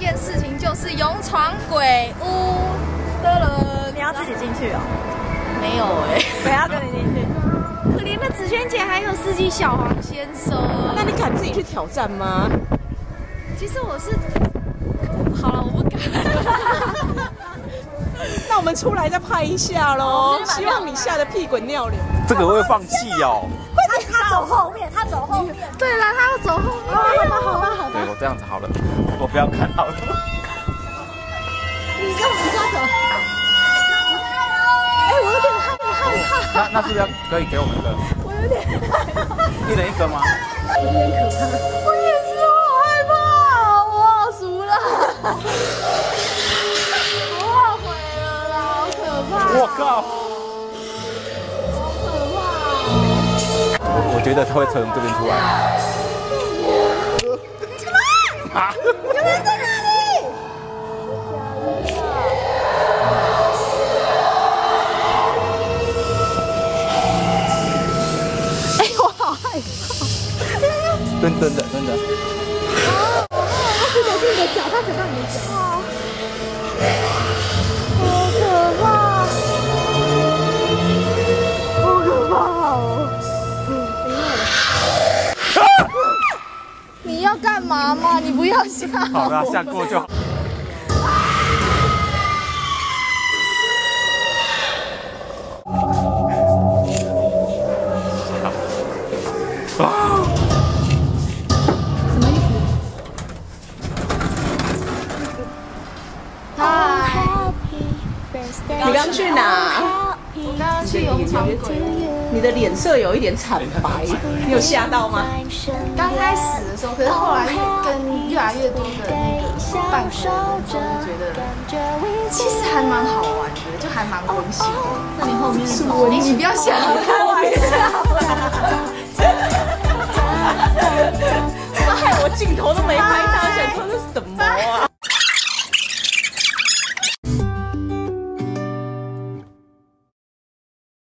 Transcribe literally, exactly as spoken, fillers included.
件事情就是勇闯鬼屋。得了，你要自己进去哦？没有哎、欸，我要跟你进去。可怜的子萱姐还有司机小黄先生。那你敢自己去挑战吗？其实我是，好了，我不敢。那我们出来再拍一下喽，希望你吓得屁滚尿流。这个我会放弃哦。他他走后面，他走后面。对了，他要走后面。好了好了好了。对我这样子好了，我不要看好了。你这样子抓走。哎，我有点害怕。那那是要可以给我们的。我有点害怕。一人一个吗？有点可怕。我也是，我害怕，我好熟了。 我靠！好可怕哦！我觉得他会从这边出来。什么？啊！你们在哪里？哎，我好害怕！蹲蹲的，蹲的。哦，他是在你的脚，他踩到你的脚。好可怕！ 你要干嘛嘛？你不要吓！好了，吓过就好。啊！什么意思？啊！你刚去哪？我刚刚去勇闯鬼。 你的脸色有一点惨白，你有吓到吗？刚开始的时候，可是后来跟越来越多的伴侣的时候，就觉得其实还蛮好玩的，就还蛮温馨的。那你后面是温馨？你不要想开玩笑，怎么害我镜头都没拍到？想说这是怎么？